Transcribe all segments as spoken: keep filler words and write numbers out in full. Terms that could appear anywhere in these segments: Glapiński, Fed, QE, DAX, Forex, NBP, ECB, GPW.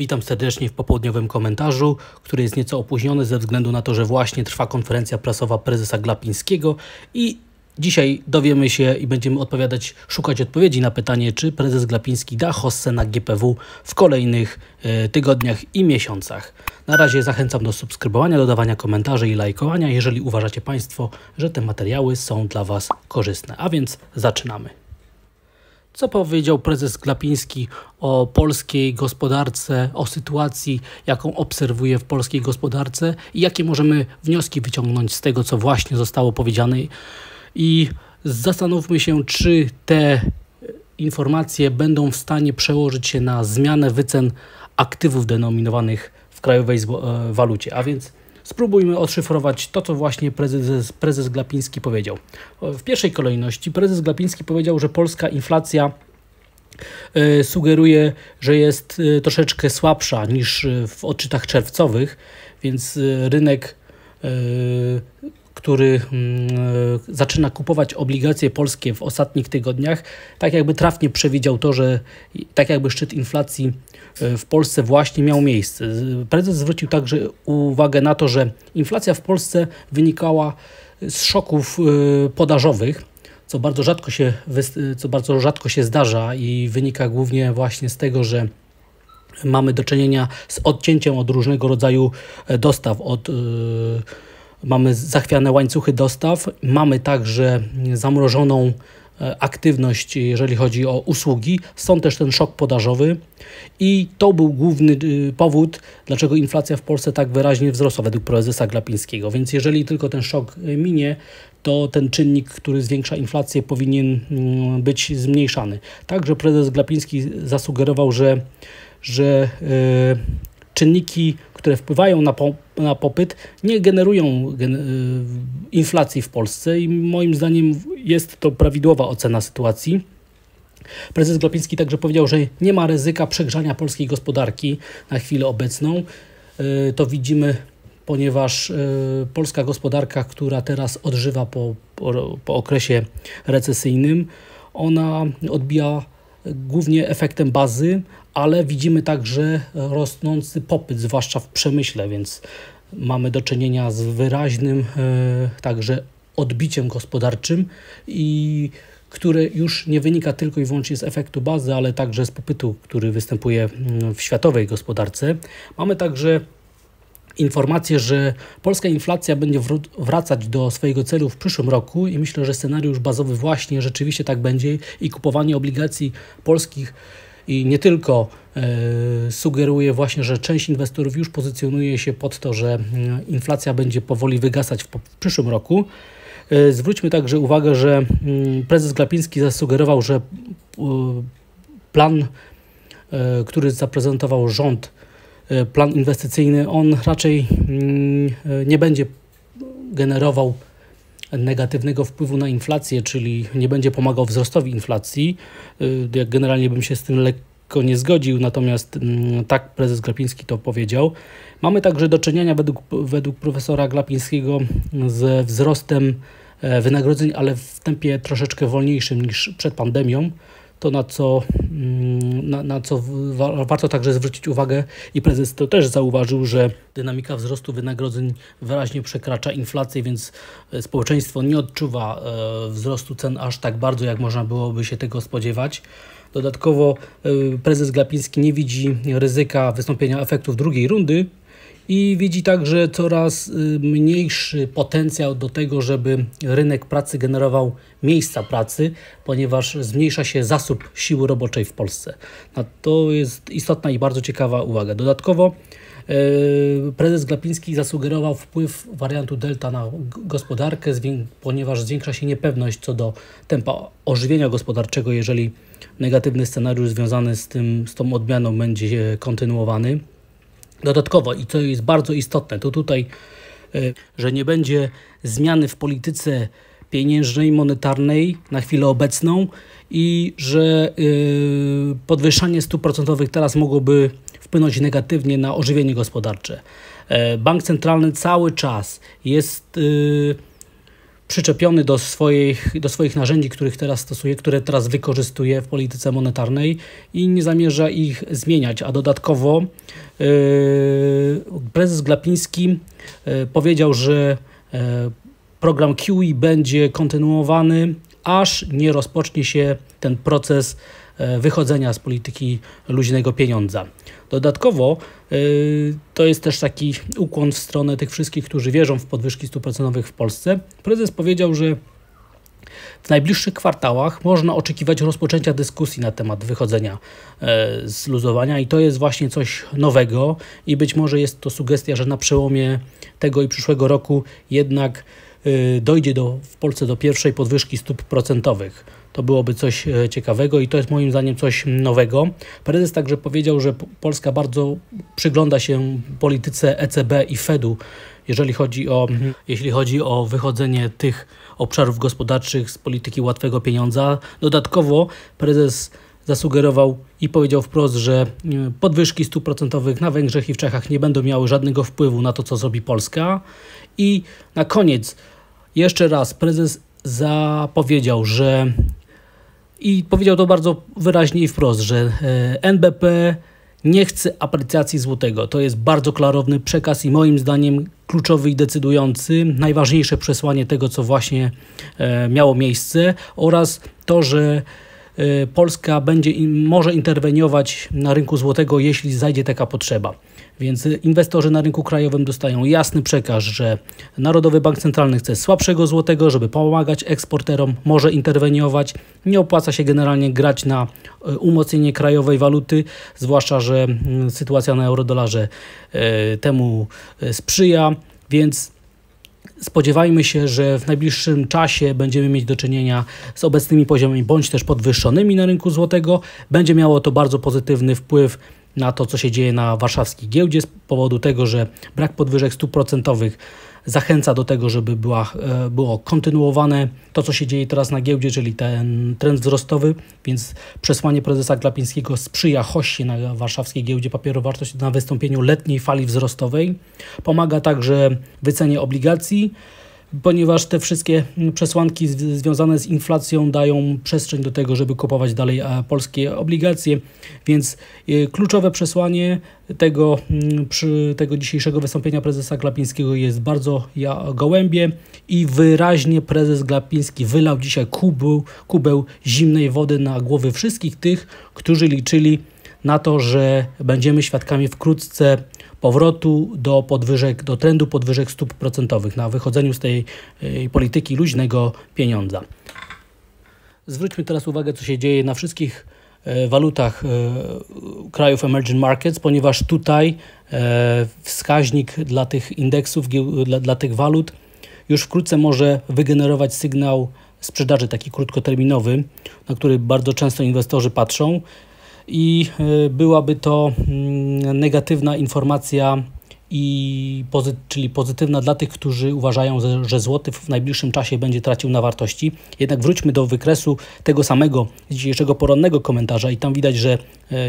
Witam serdecznie w popołudniowym komentarzu, który jest nieco opóźniony ze względu na to, że właśnie trwa konferencja prasowa prezesa Glapińskiego i dzisiaj dowiemy się i będziemy odpowiadać, szukać odpowiedzi na pytanie, czy prezes Glapiński da hossę na G P W w kolejnych y, tygodniach i miesiącach. Na razie zachęcam do subskrybowania, dodawania komentarzy i lajkowania, jeżeli uważacie Państwo, że te materiały są dla Was korzystne. A więc zaczynamy. Co powiedział prezes Glapiński o polskiej gospodarce, o sytuacji, jaką obserwuje w polskiej gospodarce i jakie możemy wnioski wyciągnąć z tego, co właśnie zostało powiedziane? I zastanówmy się, czy te informacje będą w stanie przełożyć się na zmianę wycen aktywów denominowanych w krajowej walucie. A więc spróbujmy odszyfrować to, co właśnie prezes, prezes Glapiński powiedział. W pierwszej kolejności prezes Glapiński powiedział, że polska inflacja y, sugeruje, że jest y, troszeczkę słabsza niż y, w odczytach czerwcowych, więc y, rynek, y, który y, zaczyna kupować obligacje polskie w ostatnich tygodniach, tak jakby trafnie przewidział to, że tak jakby szczyt inflacji y, w Polsce właśnie miał miejsce. Prezes zwrócił także uwagę na to, że inflacja w Polsce wynikała z szoków y, podażowych, co bardzo rzadko się, co bardzo rzadko się zdarza i wynika głównie właśnie z tego, że mamy do czynienia z odcięciem od różnego rodzaju dostaw, od y, mamy zachwiane łańcuchy dostaw, mamy także zamrożoną aktywność, jeżeli chodzi o usługi, stąd też ten szok podażowy i to był główny powód, dlaczego inflacja w Polsce tak wyraźnie wzrosła według prezesa Glapińskiego, więc jeżeli tylko ten szok minie, to ten czynnik, który zwiększa inflację, powinien być zmniejszany. Także prezes Glapiński zasugerował, że, że yy, czynniki, które wpływają na, po, na popyt, nie generują gen, y, inflacji w Polsce i moim zdaniem jest to prawidłowa ocena sytuacji. Prezes Glapiński także powiedział, że nie ma ryzyka przegrzania polskiej gospodarki na chwilę obecną. Y, to widzimy, ponieważ y, polska gospodarka, która teraz odżywa po, po, po okresie recesyjnym, ona odbija głównie efektem bazy, ale widzimy także rosnący popyt, zwłaszcza w przemyśle, więc mamy do czynienia z wyraźnym e, także odbiciem gospodarczym, i które już nie wynika tylko i wyłącznie z efektu bazy, ale także z popytu, który występuje w światowej gospodarce. Mamy także informację, że polska inflacja będzie wracać do swojego celu w przyszłym roku i myślę, że scenariusz bazowy właśnie rzeczywiście tak będzie i kupowanie obligacji polskich i nie tylko y, sugeruje właśnie, że część inwestorów już pozycjonuje się pod to, że inflacja będzie powoli wygasać w, w przyszłym roku. Y, zwróćmy także uwagę, że y, prezes Glapiński zasugerował, że y, plan, y, który zaprezentował rząd, plan inwestycyjny, on raczej nie będzie generował negatywnego wpływu na inflację, czyli nie będzie pomagał wzrostowi inflacji. Ja generalnie bym się z tym lekko nie zgodził, natomiast tak prezes Glapiński to powiedział. Mamy także do czynienia według, według profesora Glapińskiego ze wzrostem wynagrodzeń, ale w tempie troszeczkę wolniejszym niż przed pandemią. To, na co, na, na co wa- warto także zwrócić uwagę i prezes to też zauważył, że dynamika wzrostu wynagrodzeń wyraźnie przekracza inflację, więc społeczeństwo nie odczuwa e, wzrostu cen aż tak bardzo, jak można byłoby się tego spodziewać. Dodatkowo e, prezes Glapiński nie widzi ryzyka wystąpienia efektów drugiej rundy i widzi także coraz mniejszy potencjał do tego, żeby rynek pracy generował miejsca pracy, ponieważ zmniejsza się zasób siły roboczej w Polsce. No to jest istotna i bardzo ciekawa uwaga. Dodatkowo yy, prezes Glapiński zasugerował wpływ wariantu delta na gospodarkę, ponieważ zwiększa się niepewność co do tempa ożywienia gospodarczego, jeżeli negatywny scenariusz związany z tym, z tą odmianą będzie kontynuowany. Dodatkowo, i co jest bardzo istotne, to tutaj, że nie będzie zmiany w polityce pieniężnej, monetarnej na chwilę obecną i że podwyższanie stóp procentowych teraz mogłoby wpłynąć negatywnie na ożywienie gospodarcze. Bank centralny cały czas jest przyczepiony do swoich, do swoich narzędzi, których teraz stosuje, które teraz wykorzystuje w polityce monetarnej i nie zamierza ich zmieniać. A dodatkowo yy, prezes Glapiński yy, powiedział, że yy, program Q E będzie kontynuowany, aż nie rozpocznie się ten proces wychodzenia z polityki luźnego pieniądza. Dodatkowo yy, to jest też taki ukłon w stronę tych wszystkich, którzy wierzą w podwyżki stóp procentowych w Polsce. Prezes powiedział, że w najbliższych kwartałach można oczekiwać rozpoczęcia dyskusji na temat wychodzenia yy, z luzowania i to jest właśnie coś nowego i być może jest to sugestia, że na przełomie tego i przyszłego roku jednak yy, dojdzie do, w Polsce do pierwszej podwyżki stóp procentowych. To byłoby coś ciekawego i to jest moim zdaniem coś nowego. Prezes także powiedział, że Polska bardzo przygląda się polityce E C B i Fedu, jeżeli chodzi o, mhm. jeśli chodzi o wychodzenie tych obszarów gospodarczych z polityki łatwego pieniądza. Dodatkowo prezes zasugerował i powiedział wprost, że podwyżki stóp procentowych na Węgrzech i w Czechach nie będą miały żadnego wpływu na to, co zrobi Polska. I na koniec jeszcze raz prezes zapowiedział, że i powiedział to bardzo wyraźnie i wprost, że N B P nie chce aprecjacji złotego. To jest bardzo klarowny przekaz i moim zdaniem kluczowy i decydujący. Najważniejsze przesłanie tego, co właśnie miało miejsce oraz to, że Polska będzie może interweniować na rynku złotego, jeśli zajdzie taka potrzeba. Więc inwestorzy na rynku krajowym dostają jasny przekaz, że Narodowy Bank Centralny chce słabszego złotego, żeby pomagać eksporterom, może interweniować. Nie opłaca się generalnie grać na umocnienie krajowej waluty, zwłaszcza że sytuacja na eurodolarze temu sprzyja, więc spodziewajmy się, że w najbliższym czasie będziemy mieć do czynienia z obecnymi poziomami bądź też podwyższonymi na rynku złotego. Będzie miało to bardzo pozytywny wpływ na to, co się dzieje na warszawskiej giełdzie z powodu tego, że brak podwyżek stóp procentowych zachęca do tego, żeby była, było kontynuowane to, co się dzieje teraz na giełdzie, czyli ten trend wzrostowy, więc przesłanie prezesa Glapińskiego sprzyja hoście na warszawskiej giełdzie papierów wartościowych na wystąpieniu letniej fali wzrostowej. Pomaga także wycenie obligacji, ponieważ te wszystkie przesłanki związane z inflacją dają przestrzeń do tego, żeby kupować dalej polskie obligacje, więc kluczowe przesłanie tego, przy tego dzisiejszego wystąpienia prezesa Glapińskiego jest bardzo gołębie i wyraźnie prezes Glapiński wylał dzisiaj kubeł, kubeł zimnej wody na głowy wszystkich tych, którzy liczyli na to, że będziemy świadkami wkrótce powrotu do podwyżek, do trendu podwyżek stóp procentowych, na wychodzeniu z tej y, polityki luźnego pieniądza. Zwróćmy teraz uwagę, co się dzieje na wszystkich y, walutach y, krajów emerging markets, ponieważ tutaj y, wskaźnik dla tych indeksów, dla, dla tych walut już wkrótce może wygenerować sygnał sprzedaży taki krótkoterminowy, na który bardzo często inwestorzy patrzą. I byłaby to negatywna informacja, i pozy czyli pozytywna dla tych, którzy uważają, że złoty w najbliższym czasie będzie tracił na wartości. Jednak wróćmy do wykresu tego samego dzisiejszego porannego komentarza i tam widać, że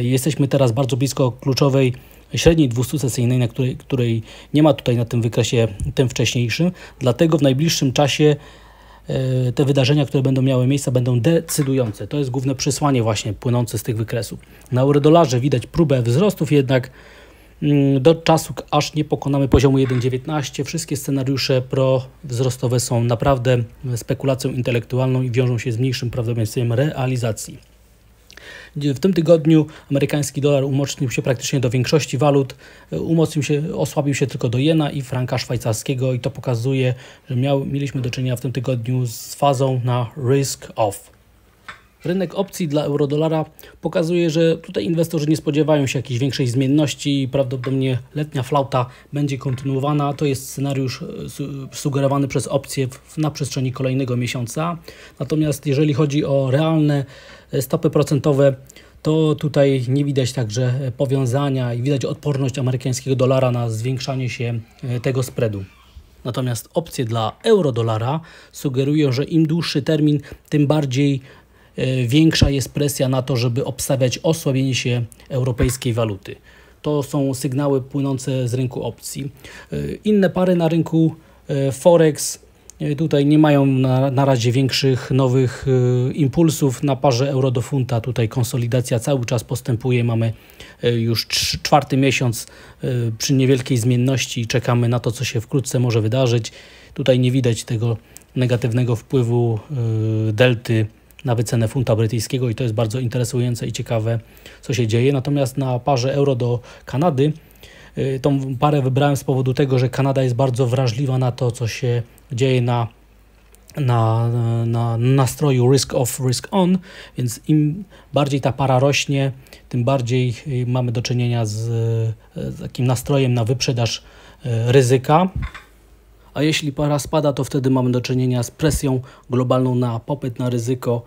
jesteśmy teraz bardzo blisko kluczowej średniej dwustusesyjnej, na której, której nie ma tutaj na tym wykresie tym wcześniejszym. Dlatego w najbliższym czasie te wydarzenia, które będą miały miejsce, będą decydujące. To jest główne przesłanie właśnie płynące z tych wykresów. Na eurodolarze widać próbę wzrostów, jednak do czasu, aż nie pokonamy poziomu jeden dziewiętnaście, wszystkie scenariusze prowzrostowe są naprawdę spekulacją intelektualną i wiążą się z mniejszym prawdopodobieństwem realizacji. W tym tygodniu amerykański dolar umocnił się praktycznie do większości walut, umocnił się, osłabił się tylko do jena i franka szwajcarskiego i to pokazuje, że miał, mieliśmy do czynienia w tym tygodniu z fazą na risk off. Rynek opcji dla eurodolara pokazuje, że tutaj inwestorzy nie spodziewają się jakiejś większej zmienności i prawdopodobnie letnia flauta będzie kontynuowana. To jest scenariusz sugerowany przez opcje na przestrzeni kolejnego miesiąca. Natomiast jeżeli chodzi o realne stopy procentowe, to tutaj nie widać także powiązania i widać odporność amerykańskiego dolara na zwiększanie się tego spreadu. Natomiast opcje dla eurodolara sugerują, że im dłuższy termin, tym bardziej większa jest presja na to, żeby obstawiać osłabienie się europejskiej waluty. To są sygnały płynące z rynku opcji. Inne pary na rynku Forex Tutaj nie mają na, na razie większych nowych y, impulsów. Na parze euro do funta tutaj konsolidacja cały czas postępuje. Mamy y, już trz, czwarty miesiąc y, przy niewielkiej zmienności i czekamy na to, co się wkrótce może wydarzyć. Tutaj nie widać tego negatywnego wpływu y, delty na wycenę funta brytyjskiego i to jest bardzo interesujące i ciekawe, co się dzieje. Natomiast na parze euro do Kanady y, tą parę wybrałem z powodu tego, że Kanada jest bardzo wrażliwa na to, co się dzieje na, na, na nastroju risk off, risk on, więc im bardziej ta para rośnie, tym bardziej mamy do czynienia z, z takim nastrojem na wyprzedaż ryzyka, a jeśli para spada, to wtedy mamy do czynienia z presją globalną na popyt na ryzyko,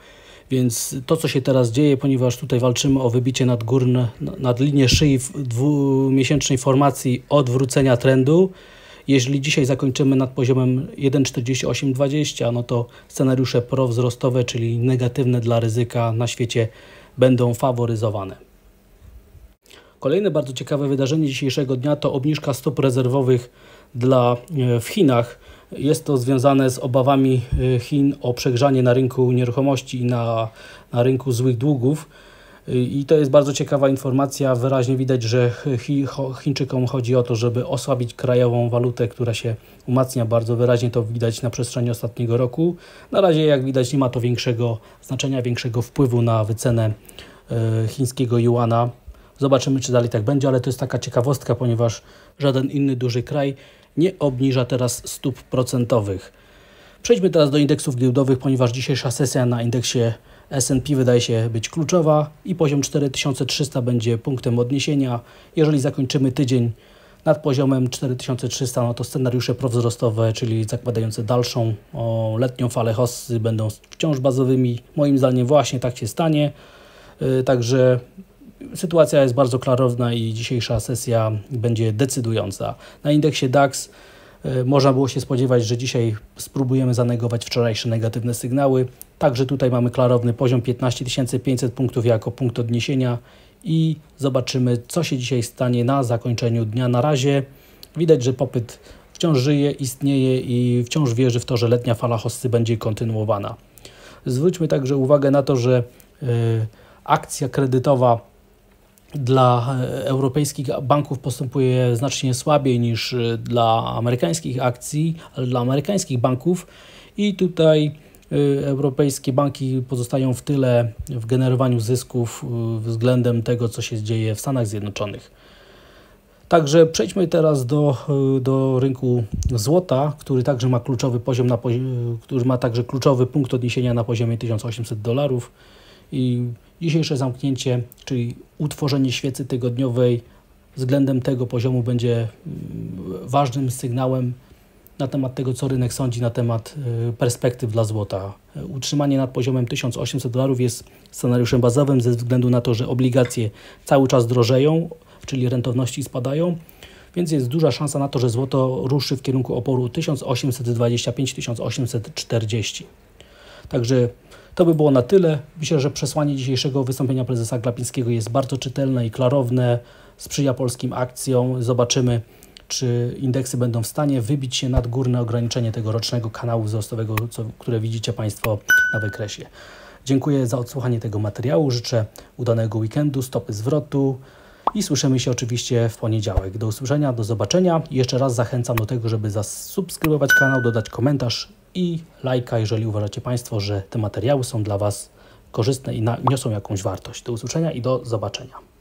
więc to, co się teraz dzieje, ponieważ tutaj walczymy o wybicie nadgórne, nad linię szyi w dwumiesięcznej formacji odwrócenia trendu. Jeśli dzisiaj zakończymy nad poziomem jeden czterdzieści osiem dwadzieścia, no to scenariusze prowzrostowe, czyli negatywne dla ryzyka na świecie, będą faworyzowane. Kolejne bardzo ciekawe wydarzenie dzisiejszego dnia to obniżka stóp rezerwowych dla, w Chinach. Jest to związane z obawami Chin o przegrzanie na rynku nieruchomości i na, na rynku złych długów. I to jest bardzo ciekawa informacja. Wyraźnie widać, że Chi, Chińczykom chodzi o to, żeby osłabić krajową walutę, która się umacnia bardzo wyraźnie. To widać na przestrzeni ostatniego roku. Na razie, jak widać, nie ma to większego znaczenia, większego wpływu na wycenę y, chińskiego juana. Zobaczymy, czy dalej tak będzie, ale to jest taka ciekawostka, ponieważ żaden inny duży kraj nie obniża teraz stóp procentowych. Przejdźmy teraz do indeksów giełdowych, ponieważ dzisiejsza sesja na indeksie S and P wydaje się być kluczowa i poziom cztery tysiące trzysta będzie punktem odniesienia. Jeżeli zakończymy tydzień nad poziomem cztery tysiące trzysta, no to scenariusze prowzrostowe, czyli zakładające dalszą o, letnią falę hossy, będą wciąż bazowymi. Moim zdaniem właśnie tak się stanie. Yy, także sytuacja jest bardzo klarowna i dzisiejsza sesja będzie decydująca. Na indeksie DAX można było się spodziewać, że dzisiaj spróbujemy zanegować wczorajsze negatywne sygnały. Także tutaj mamy klarowny poziom piętnaście tysięcy pięćset punktów jako punkt odniesienia i zobaczymy, co się dzisiaj stanie na zakończeniu dnia. Na razie widać, że popyt wciąż żyje, istnieje i wciąż wierzy w to, że letnia fala hossy będzie kontynuowana. Zwróćmy także uwagę na to, że y, akcja kredytowa dla europejskich banków postępuje znacznie słabiej niż dla amerykańskich akcji, ale dla amerykańskich banków i tutaj y, europejskie banki pozostają w tyle w generowaniu zysków y, względem tego, co się dzieje w Stanach Zjednoczonych. Także przejdźmy teraz do, y, do rynku złota, który także ma kluczowy poziom, na pozi który ma także kluczowy punkt odniesienia na poziomie tysiąc osiemset dolarów i dzisiejsze zamknięcie, czyli utworzenie świecy tygodniowej względem tego poziomu będzie ważnym sygnałem na temat tego, co rynek sądzi na temat perspektyw dla złota. Utrzymanie nad poziomem tysiąc osiemset dolarów jest scenariuszem bazowym ze względu na to, że obligacje cały czas drożeją, czyli rentowności spadają, więc jest duża szansa na to, że złoto ruszy w kierunku oporu tysiąc osiemset dwadzieścia pięć do tysiąc osiemset czterdzieści. Także to by było na tyle. Myślę, że przesłanie dzisiejszego wystąpienia prezesa Glapińskiego jest bardzo czytelne i klarowne, sprzyja polskim akcjom. Zobaczymy, czy indeksy będą w stanie wybić się nad górne ograniczenie tegorocznego kanału wzrostowego, co, które widzicie Państwo na wykresie. Dziękuję za odsłuchanie tego materiału. Życzę udanego weekendu, stopy zwrotu i słyszymy się oczywiście w poniedziałek. Do usłyszenia, do zobaczenia. I jeszcze raz zachęcam do tego, żeby zasubskrybować kanał, dodać komentarz i lajka, jeżeli uważacie Państwo, że te materiały są dla Was korzystne i niosą jakąś wartość. Do usłyszenia i do zobaczenia.